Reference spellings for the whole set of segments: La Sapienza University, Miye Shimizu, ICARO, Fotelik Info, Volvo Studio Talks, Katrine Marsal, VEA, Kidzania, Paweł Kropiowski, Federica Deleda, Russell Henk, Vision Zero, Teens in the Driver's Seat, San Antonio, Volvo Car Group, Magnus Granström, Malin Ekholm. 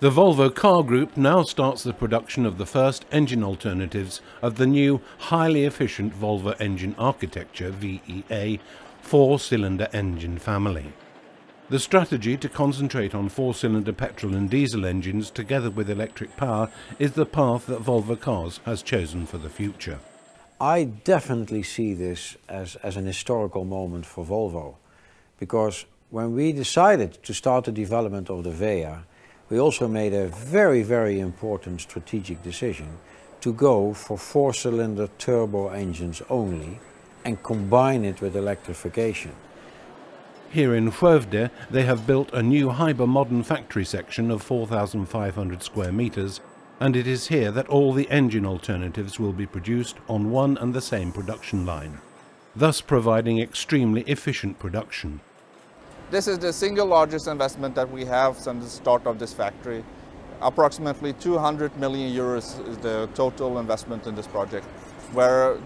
The Volvo Car Group now starts the production of the first engine alternatives of the new highly efficient Volvo engine architecture VEA four-cylinder engine family. The strategy to concentrate on four-cylinder petrol and diesel engines together with electric power is the path that Volvo Cars has chosen for the future. I definitely see this as an historical moment for Volvo, because when we decided to start the development of the VEA, we also made a very, very important strategic decision to go for four-cylinder turbo engines only and combine it with electrification. Here in Huevde, they have built a new hyper-modern factory section of 4,500 square meters, and it is here that all the engine alternatives will be produced on one and the same production line, thus providing extremely efficient production. This is the single largest investment that we have since the start of this factory. Approximately 200 million euros is the total investment in this project, where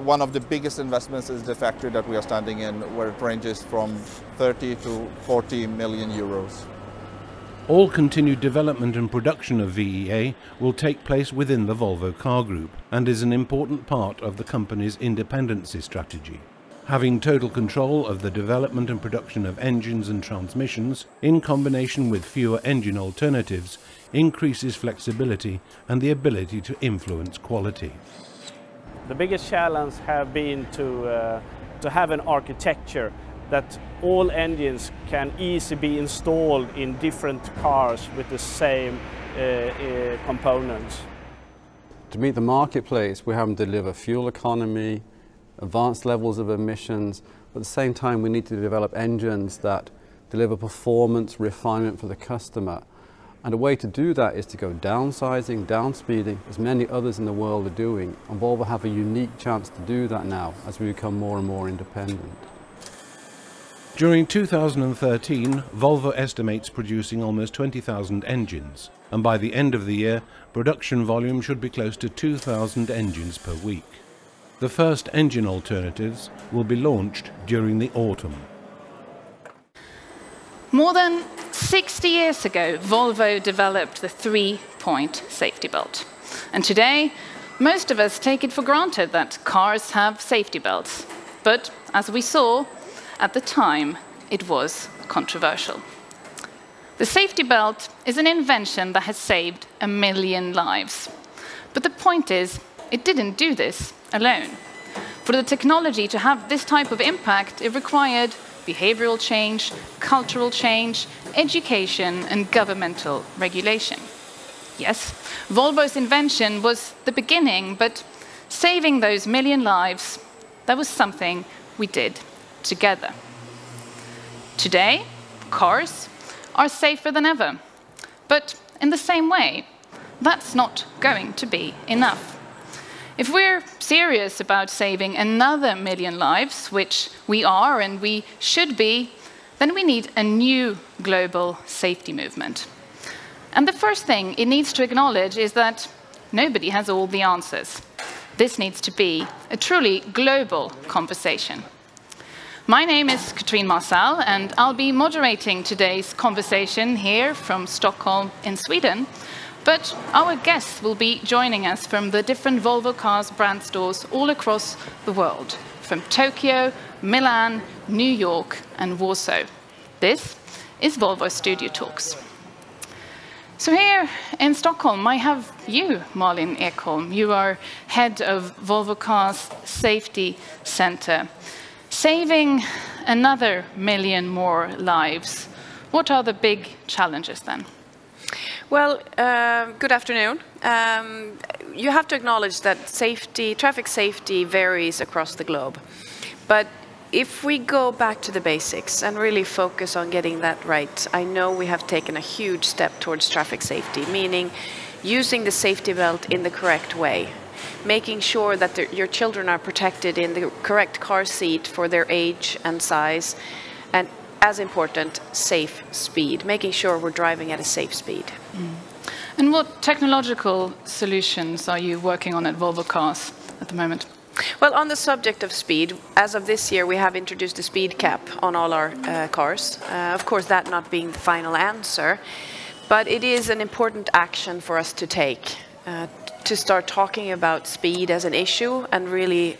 one of the biggest investments is the factory that we are standing in, where it ranges from 30 to 40 million euros. All continued development and production of VEA will take place within the Volvo Car Group and is an important part of the company's independency strategy. Having total control of the development and production of engines and transmissions, in combination with fewer engine alternatives, increases flexibility and the ability to influence quality. The biggest challenge has been to have an architecture that all engines can easily be installed in different cars with the same components. To meet the marketplace, we have to deliver fuel economy, advanced levels of emissions, but at the same time we need to develop engines that deliver performance refinement for the customer. And a way to do that is to go downsizing, downspeeding, as many others in the world are doing, and Volvo have a unique chance to do that now as we become more and more independent. During 2013, Volvo estimates producing almost 20,000 engines, and by the end of the year, production volume should be close to 2,000 engines per week. The first engine alternatives will be launched during the autumn. More than 60 years ago, Volvo developed the three-point safety belt. And today, most of us take it for granted that cars have safety belts. But as we saw, at the time, it was controversial. The safety belt is an invention that has saved 1 million lives. But the point is, it didn't do this alone. For the technology to have this type of impact, it required behavioral change, cultural change, education, and governmental regulation. Yes, Volvo's invention was the beginning, but saving those 1 million lives, that was something we did together. Today, cars are safer than ever. But in the same way, that's not going to be enough. If we're serious about saving another 1 million lives, which we are and we should be, then we need a new global safety movement. And the first thing it needs to acknowledge is that nobody has all the answers. This needs to be a truly global conversation. My name is Katrine Marsal, and I'll be moderating today's conversation here from Stockholm in Sweden. But our guests will be joining us from the different Volvo Cars brand stores all across the world, from Tokyo, Milan, New York, and Warsaw. This is Volvo Studio Talks. So here in Stockholm, I have you, Malin Ekholm. You are head of Volvo Cars Safety Center. Saving another 1 million more lives, what are the big challenges then? Well, good afternoon. You have to acknowledge that traffic safety varies across the globe. But if we go back to the basics and really focus on getting that right, I know we have taken a huge step towards traffic safety, meaning using the safety belt in the correct way, making sure that your children are protected in the correct car seat for their age and size, and as important, safe speed, making sure we're driving at a safe speed. Mm. And what technological solutions are you working on at Volvo Cars at the moment? Well, on the subject of speed, as of this year, we have introduced a speed cap on all our cars. Of course, that not being the final answer. But it is an important action for us to take, to start talking about speed as an issue and really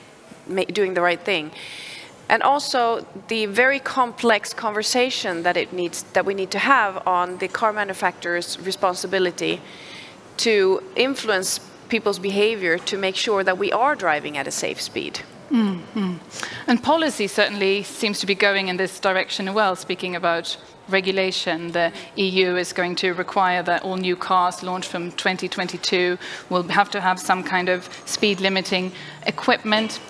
doing the right thing. And also the very complex conversation that we need to have on the car manufacturer's responsibility to influence people's behavior to make sure that we are driving at a safe speed. Mm-hmm. And policy certainly seems to be going in this direction. Well, speaking about regulation, the EU is going to require that all new cars launched from 2022 will have to have some kind of speed limiting equipment.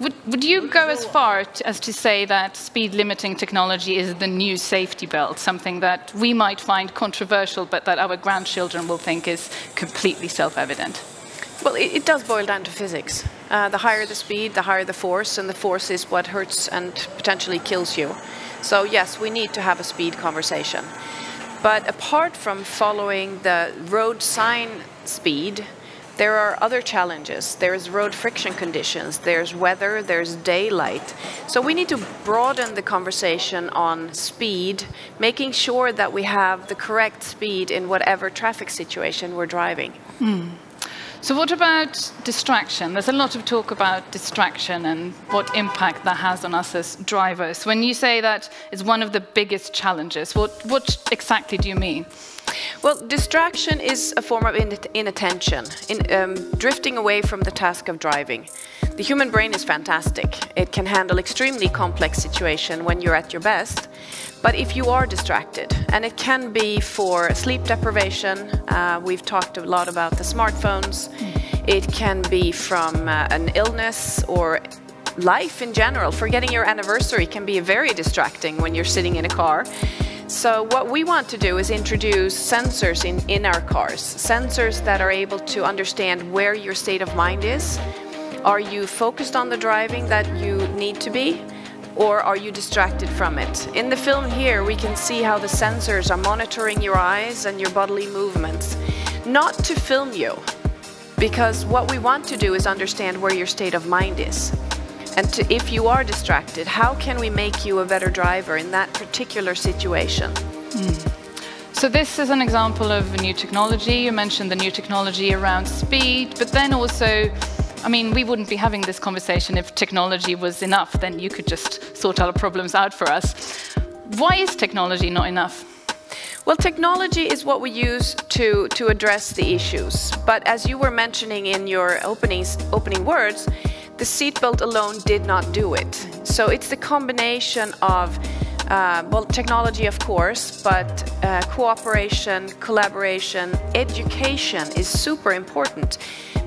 Would you go as far as to say that speed-limiting technology is the new safety belt, something that we might find controversial, but that our grandchildren will think is completely self-evident? Well, it does boil down to physics. The higher the speed, the higher the force, and the force is what hurts and potentially kills you. So, yes, we need to have a speed conversation. But apart from following the road sign speed, there are other challenges. There's road friction conditions, there's weather, there's daylight. So we need to broaden the conversation on speed, making sure that we have the correct speed in whatever traffic situation we're driving. Mm. So what about distraction? There's a lot of talk about distraction and what impact that has on us as drivers. When you say that is one of the biggest challenges, what exactly do you mean? Well, distraction is a form of inattention, drifting away from the task of driving. The human brain is fantastic. It can handle extremely complex situations when you're at your best. But if you are distracted, and it can be for sleep deprivation, we've talked a lot about the smartphones. It can be from an illness or life in general. Forgetting your anniversary can be very distracting when you're sitting in a car. So what we want to do is introduce sensors in our cars, sensors that are able to understand where your state of mind is. Are you focused on the driving that you need to be, or are you distracted from it? In the film here, we can see how the sensors are monitoring your eyes and your bodily movements, not to film you, because what we want to do is understand where your state of mind is. And if you are distracted, how can we make you a better driver in that particular situation? Mm. So this is an example of new technology. You mentioned the new technology around speed, but then also, I mean, we wouldn't be having this conversation if technology was enough. Then you could just sort our problems out for us. Why is technology not enough? Well, technology is what we use to address the issues. But as you were mentioning in your opening words, the seatbelt alone did not do it. So it's the combination of, well, technology, of course, but cooperation, collaboration, education is super important,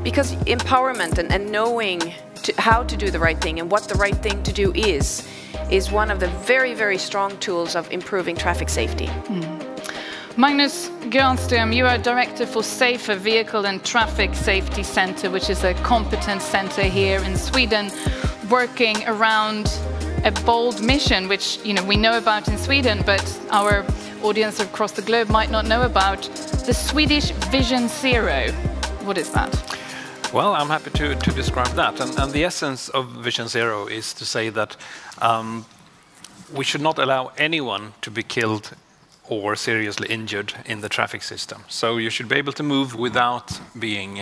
because empowerment and knowing how to do the right thing and what the right thing to do is one of the very, very strong tools of improving traffic safety. Mm. Magnus Granström, you are Director for Safer Vehicle and Traffic Safety Center, which is a competence center here in Sweden, working around a bold mission, which we know about in Sweden, but our audience across the globe might not know about, the Swedish Vision Zero. What is that? Well, I'm happy to describe that. And the essence of Vision Zero is to say that we should not allow anyone to be killed or seriously injured in the traffic system. So you should be able to move without being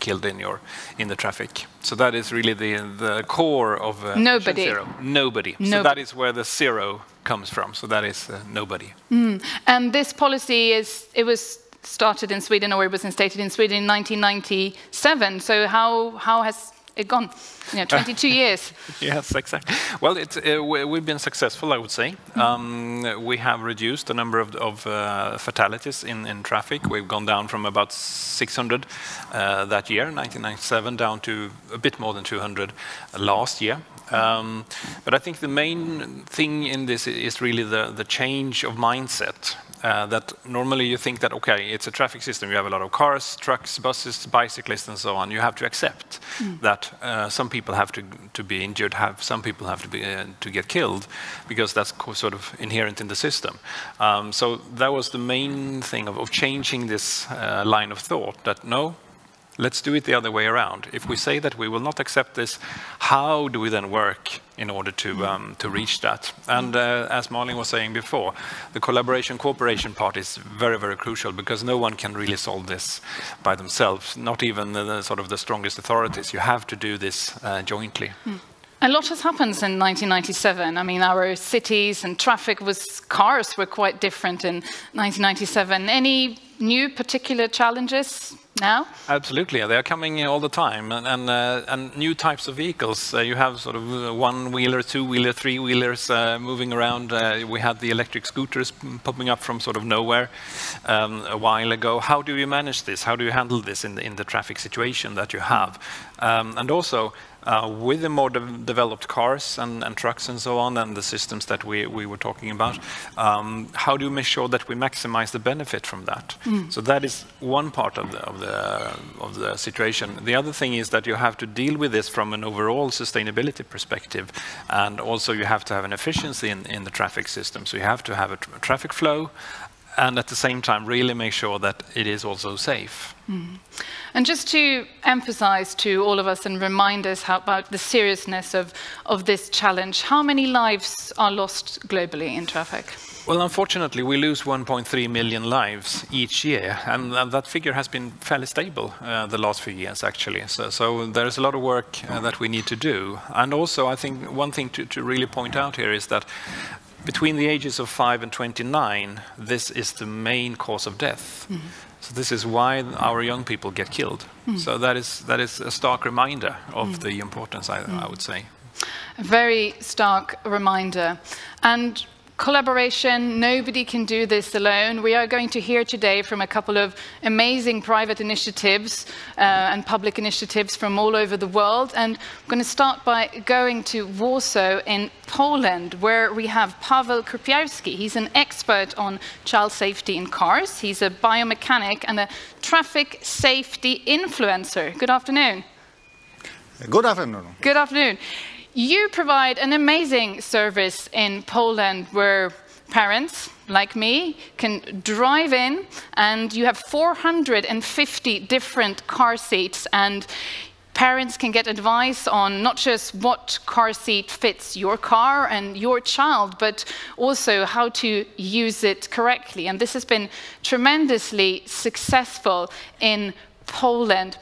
killed in the traffic. So that is really the core of nobody. Zero. Nobody. So that is where the zero comes from. So that is nobody. Mm. And this policy was started in Sweden, or it was instated in Sweden in 1997. So how has it gone? 22 years. Yes, exactly. Well, we've been successful, I would say. Mm-hmm. We have reduced the number of fatalities in traffic. We've gone down from about 600 that year, 1997, down to a bit more than 200 last year. But I think the main thing in this is really the change of mindset. That normally you think that, okay, it's a traffic system. You have a lot of cars, trucks, buses, bicyclists, and so on. You have to accept that some people have to be injured, some people have to get killed, because that's sort of inherent in the system. So that was the main thing of changing this line of thought, that no, Let's do it the other way around. If we say that we will not accept this, how do we then work in order to reach that? And as Malin was saying before, the cooperation part is very, very crucial, because no one can really solve this by themselves, not even the strongest authorities. You have to do this jointly. Mm. A lot has happened since 1997. I mean, our cities and traffic was, cars were quite different in 1997. Any new particular challenges now? Absolutely, they are coming all the time, and new types of vehicles. You have one-wheeler, two-wheeler, three-wheelers moving around. We had the electric scooters popping up from nowhere a while ago. How do you manage this? How do you handle this in the traffic situation that you have? And also, with the more developed cars and trucks and so on, and the systems that we were talking about, how do we make sure that we maximize the benefit from that? Mm. So that is one part of the situation. The other thing is that you have to deal with this from an overall sustainability perspective, and also you have to have an efficiency in the traffic system. So you have to have a traffic flow, and at the same time really make sure that it is also safe. Mm. And just to emphasize to all of us and remind us about the seriousness of this challenge, how many lives are lost globally in traffic? Well, unfortunately, we lose 1.3 million lives each year, and that figure has been fairly stable the last few years, actually. So there's a lot of work that we need to do. And also, I think one thing to really point out here is that between the ages of 5 and 29, this is the main cause of death. Mm-hmm. So this is why our young people get killed. Mm-hmm. So that is a stark reminder of mm-hmm. the importance, I would say. A very stark reminder. And collaboration, nobody can do this alone. We are going to hear today from a couple of amazing private initiatives and public initiatives from all over the world. And I'm going to start by going to Warsaw in Poland, where we have Paweł Kropiowski. He's an expert on child safety in cars. He's a biomechanic and a traffic safety influencer. Good afternoon. Good afternoon. Good afternoon. You provide an amazing service in Poland where parents, like me, can drive in, and you have 450 different car seats, and parents can get advice on not just what car seat fits your car and your child, but also how to use it correctly. And this has been tremendously successful in Poland.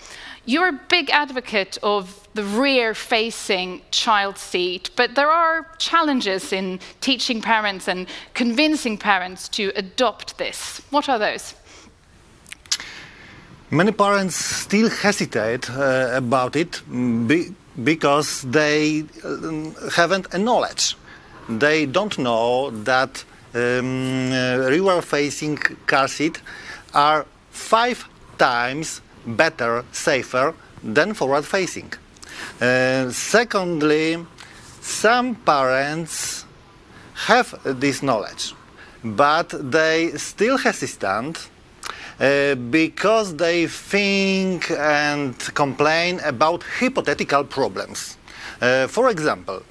You're a big advocate of the rear-facing child seat, but there are challenges in teaching parents and convincing parents to adopt this. What are those? Many parents still hesitate about it because they haven't a knowledge. They don't know that rear-facing car seat are 5 times better, safer than forward-facing. Secondly, some parents have this knowledge, but they still hesitant because they think and complain about hypothetical problems. For example,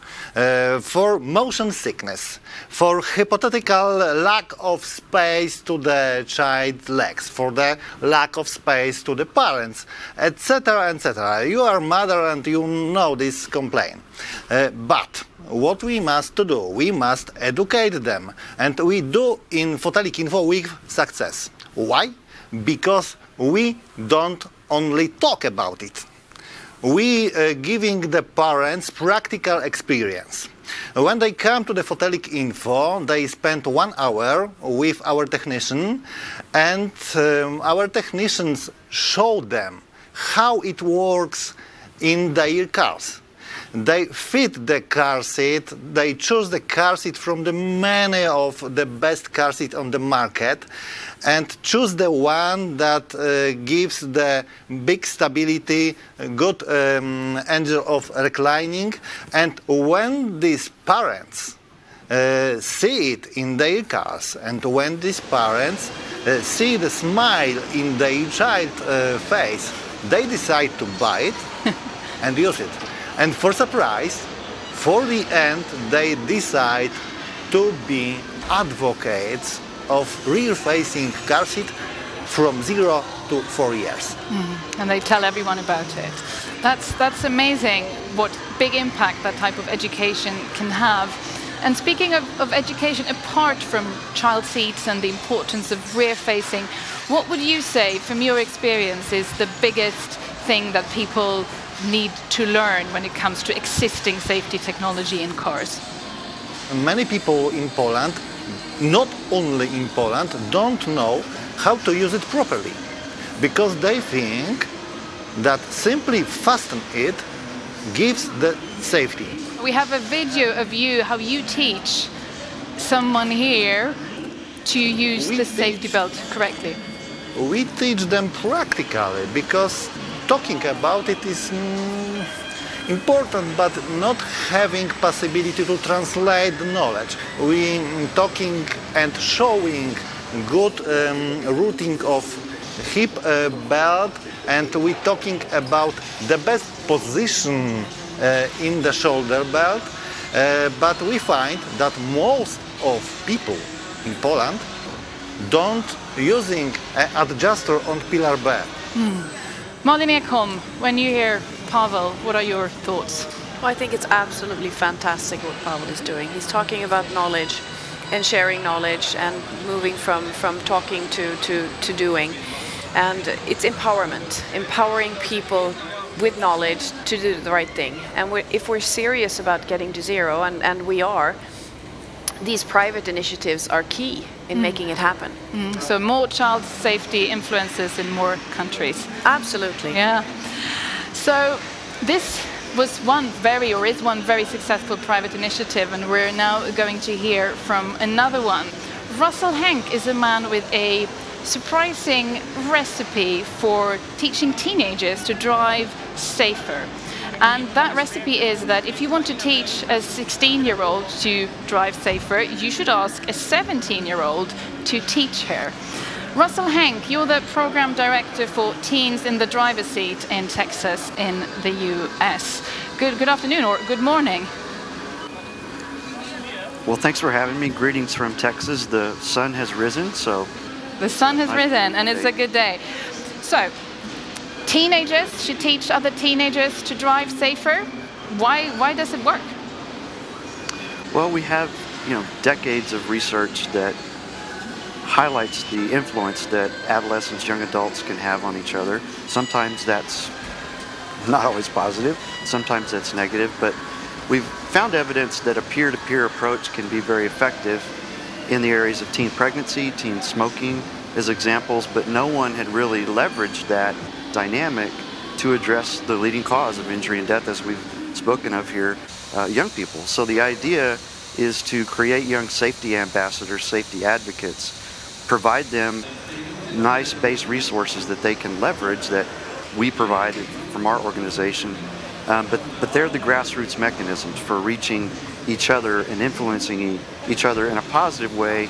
for motion sickness, for hypothetical lack of space to the child's legs, for the lack of space to the parents, etc., etc. You are mother and you know this complaint. But what we must do, we must educate them. And we do in Fotelik Info with success. Why? Because we don't only talk about it. We are giving the parents practical experience. When they come to the Fotelik Info, they spend 1 hour with our technician, and our technicians show them how it works in their cars. They fit the car seat, they choose the car seat from the many of the best car seat on the market, and choose the one that gives the big stability, good angle of reclining. And when these parents see it in their cars, and when these parents see the smile in their child's face, they decide to buy it and use it. And for surprise, for the end, they decide to be advocates of rear-facing car seat from 0 to 4 years. And they tell everyone about it. That's amazing what big impact that type of education can have. And speaking of education, apart from child seats and the importance of rear facing, what would you say from your experience is the biggest thing that people need to learn when it comes to existing safety technology in cars? Many people in Poland, not only in Poland, don't know how to use it properly, because they think that simply fasten it gives the safety. We have a video of you, how you teach someone here to use the safety belt correctly. We teach them practically, because talking about it is important, but not having possibility to translate the knowledge. We talking and showing good routing of hip belt, and we talking about the best position in the shoulder belt, but we find that most of people in Poland don't using an adjuster on pillar B. Malin Ekholm, when you hear Paweł, what are your thoughts? Well, I think it's absolutely fantastic what Paweł is doing. He's talking about knowledge and sharing knowledge and moving from talking to doing. And it's empowerment, empowering people with knowledge to do the right thing. And if we're serious about getting to zero, and we are, these private initiatives are key in making it happen. So more child safety influences in more countries. Absolutely. Yeah. So this was one very successful private initiative, and we're now going to hear from another one. Russell Henk is a man with a surprising recipe for teaching teenagers to drive safer. And that recipe is that if you want to teach a 16-year-old to drive safer, you should ask a 17-year-old to teach her. Russell Henk, you're the program director for Teens in the Driver's Seat in Texas in the US. Good afternoon or good morning. Well, thanks for having me. Greetings from Texas. The sun has risen, so... The sun has risen and it's a good day. So, teenagers should teach other teenagers to drive safer. Why does it work? Well, we have, decades of research that highlights the influence that adolescents, young adults can have on each other. Sometimes that's not always positive, sometimes that's negative, but we've found evidence that a peer-to-peer approach can be very effective in the areas of teen pregnancy, teen smoking as examples, but no one had really leveraged that dynamic to address the leading cause of injury and death, as we've spoken of here, young people. So the idea is to create young safety ambassadors, safety advocates, provide them nice base resources that they can leverage that we provide from our organization. But they're the grassroots mechanisms for reaching each other and influencing each other in a positive way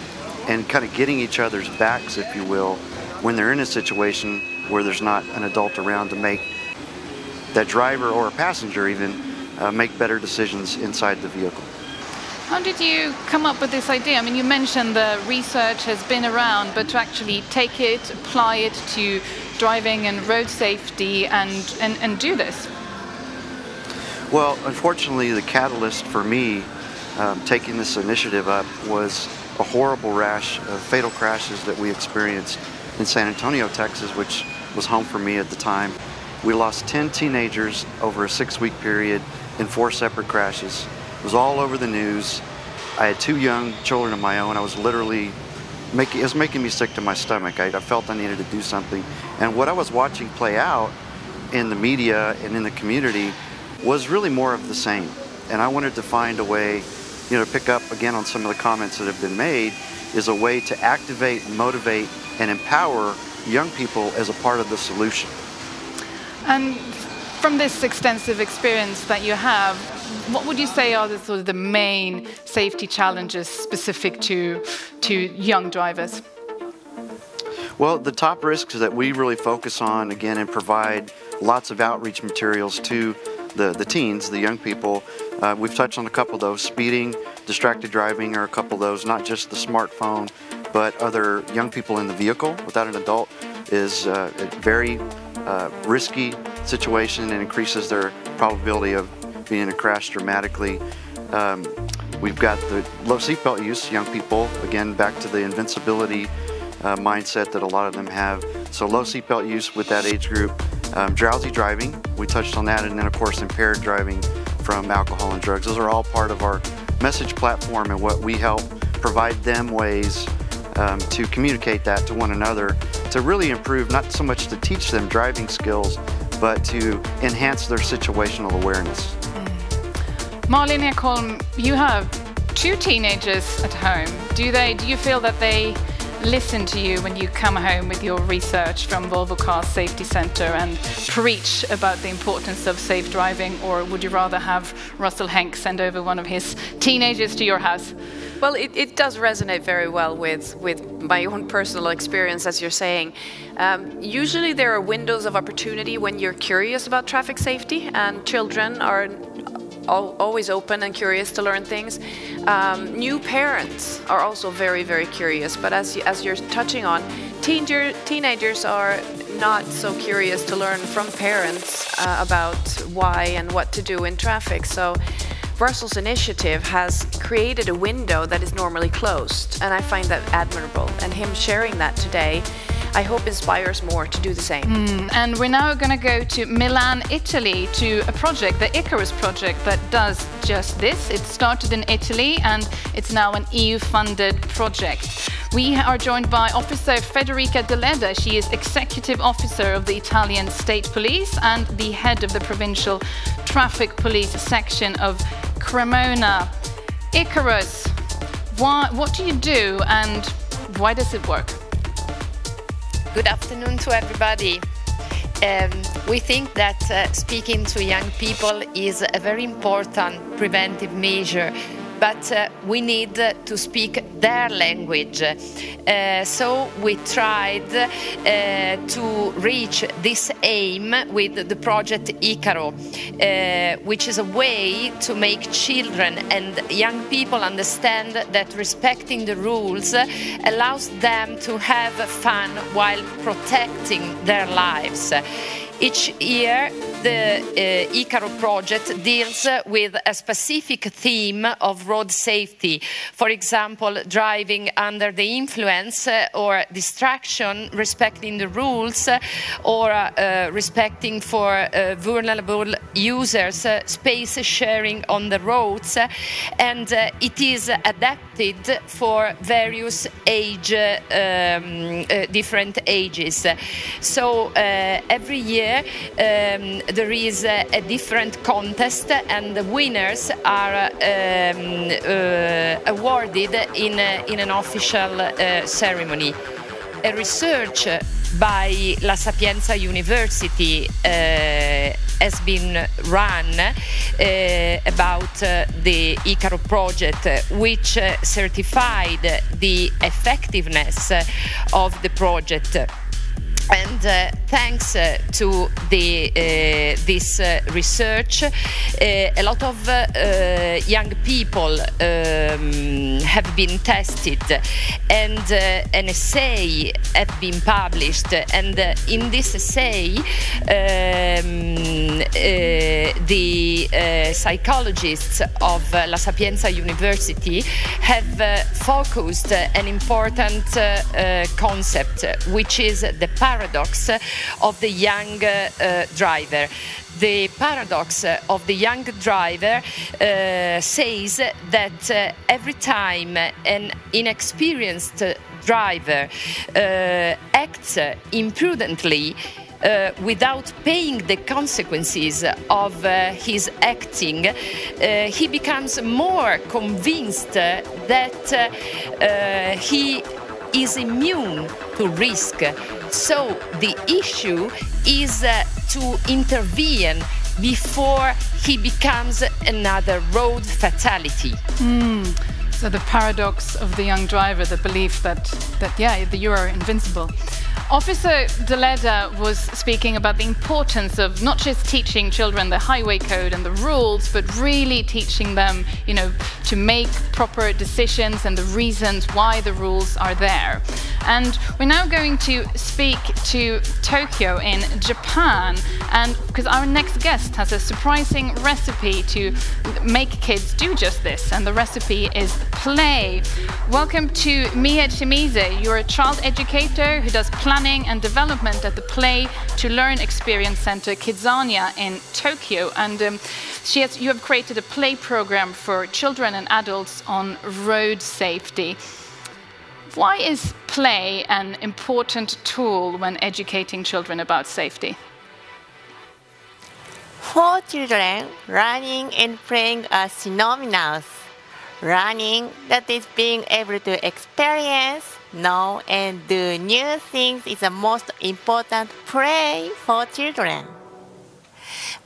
and kind of getting each other's backs, if you will, when they're in a situation where there's not an adult around to make that driver or a passenger even make better decisions inside the vehicle. How did you come up with this idea? I mean, you mentioned the research has been around, but to actually take it, apply it to driving and road safety and do this? Well, unfortunately, the catalyst for me taking this initiative up was a horrible rash of fatal crashes that we experienced in San Antonio, Texas, which was home for me at the time. We lost 10 teenagers over a 6-week period in 4 separate crashes. It was all over the news. I had 2 young children of my own. I was literally it was making me sick to my stomach. I felt I needed to do something. And what I was watching play out in the media and in the community was really more of the same. And I wanted to find a way, to pick up again on some of the comments that have been made, is a way to activate, motivate, and empower young people as a part of the solution. And from this extensive experience that you have, what would you say are the sort of the main safety challenges specific to young drivers? Well, the top risks that we really focus on, again, and provide lots of outreach materials to the teens, the young people, we've touched on a couple of those. Speeding, distracted driving are a couple of those, not just the smartphone, but other young people in the vehicle without an adult is a very risky situation and increases their probability of being in a crash dramatically. We've got the low seatbelt use, young people, again, back to the invincibility mindset that a lot of them have. So low seatbelt use with that age group. Drowsy driving, we touched on that, and then of course impaired driving from alcohol and drugs. Those are all part of our message platform and what we help provide them ways to communicate that to one another to really improve, not so much to teach them driving skills, but to enhance their situational awareness. Malin Ekholm, you have two teenagers at home. Do you feel that they listen to you when you come home with your research from Volvo Car Safety Center and preach about the importance of safe driving, or would you rather have Russell Henk send over one of his teenagers to your house? Well, it does resonate very well with my own personal experience, as you're saying. Usually there are windows of opportunity when you're curious about traffic safety, and children are always open and curious to learn things. New parents are also very, very curious, but as you're touching on, teenagers are not so curious to learn from parents about why and what to do in traffic. So Russell's initiative has created a window that is normally closed, and I find that admirable, and him sharing that today, I hope inspires more to do the same. And we're now going to go to Milan, Italy, to a project, the ICARO project, that does just this. It started in Italy and it's now an EU-funded project. We are joined by Officer Federica Deleda. She is Executive Officer of the Italian State Police and the head of the Provincial Traffic Police Section of Cremona. ICARO, what do you do and why does it work? Good afternoon to everybody. We think that speaking to young people is a very important preventive measure, but we need to speak their language. So we tried to reach this aim with the project ICARO, which is a way to make children and young people understand that respecting the rules allows them to have fun while protecting their lives. Each year, the ICARO project deals with a specific theme of road safety. For example, driving under the influence or distraction, respecting the rules, or respecting for vulnerable users, space sharing on the roads, and it is adapted for various age, different ages. So every year, there is a different contest, and the winners are awarded in an official ceremony. A research by La Sapienza University has been run about the ICARO project, which certified the effectiveness of the project. And thanks to this research, a lot of young people have been tested, and an essay has been published. And in this essay, the psychologists of La Sapienza University have focused an important concept, which is the paradox of the young driver. The paradox of the young driver says that every time an inexperienced driver acts imprudently, without paying the consequences of his acting, he becomes more convinced that he is immune to risk. So the issue is to intervene before he becomes another road fatality. So the paradox of the young driver, the belief that yeah, you are invincible. Officer Deleda was speaking about the importance of not just teaching children the highway code and the rules, but really teaching them, you know, to make proper decisions and the reasons why the rules are there. And we're now going to speak to Tokyo in Japan, and because our next guest has a surprising recipe to make kids do just this, and the recipe is play. Welcome to Miye Shimizu. You're a child educator who does planning and development at the Play to Learn Experience Center Kidzania in Tokyo, and you have created a play program for children and adults on road safety. Why is play an important tool when educating children about safety? For children, learning and playing are synonymous. Learning, that is being able to experience, know and do new things, is the most important play for children.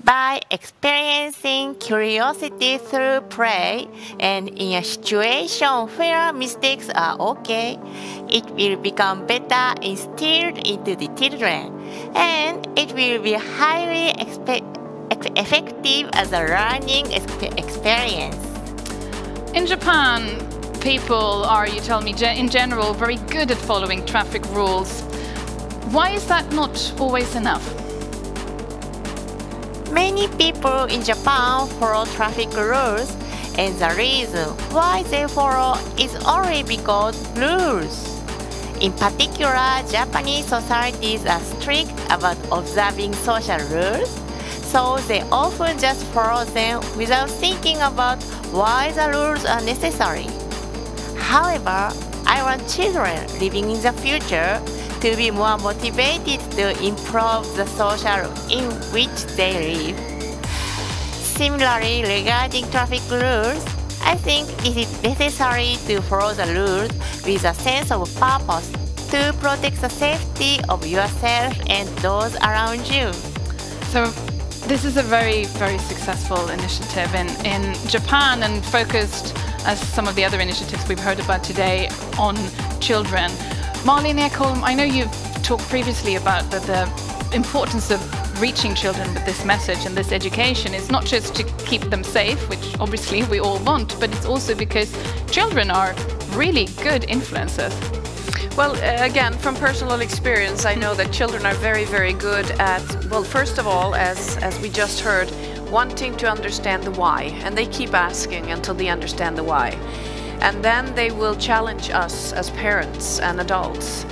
By experiencing curiosity through play, and in a situation where mistakes are okay, it will become better instilled into the children, and it will be highly effective as a learning experience. In Japan, people are, you tell me, in general, very good at following traffic rules. Why is that not always enough? Many people in Japan follow traffic rules, and the reason why they follow is only because rules. In particular, Japanese societies are strict about observing social rules, so they often just follow them without thinking about why the rules are necessary. However, I want children living in the future to be more motivated to improve the social in which they live. Similarly, regarding traffic rules, I think it is necessary to follow the rules with a sense of purpose to protect the safety of yourself and those around you. So, this is a very, very successful initiative in Japan, and focused, as some of the other initiatives we've heard about today, on children. Malin Ekholm, I know you've talked previously about the importance of reaching children with this message and this education. It's not just to keep them safe, which obviously we all want, but it's also because children are really good influencers. Well, again, from personal experience, I know that children are very, very good at, well, first of all, as we just heard, wanting to understand the why, and they keep asking until they understand the why. And then they will challenge us as parents and adults,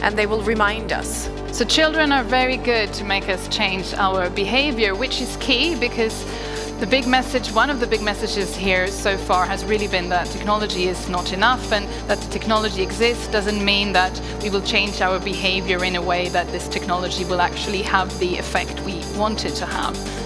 and they will remind us. So children are very good to make us change our behavior, which is key, because the big message, one of the big messages here so far has really been that technology is not enough, and that the technology exists doesn't mean that we will change our behavior in a way that this technology will actually have the effect we want it to have.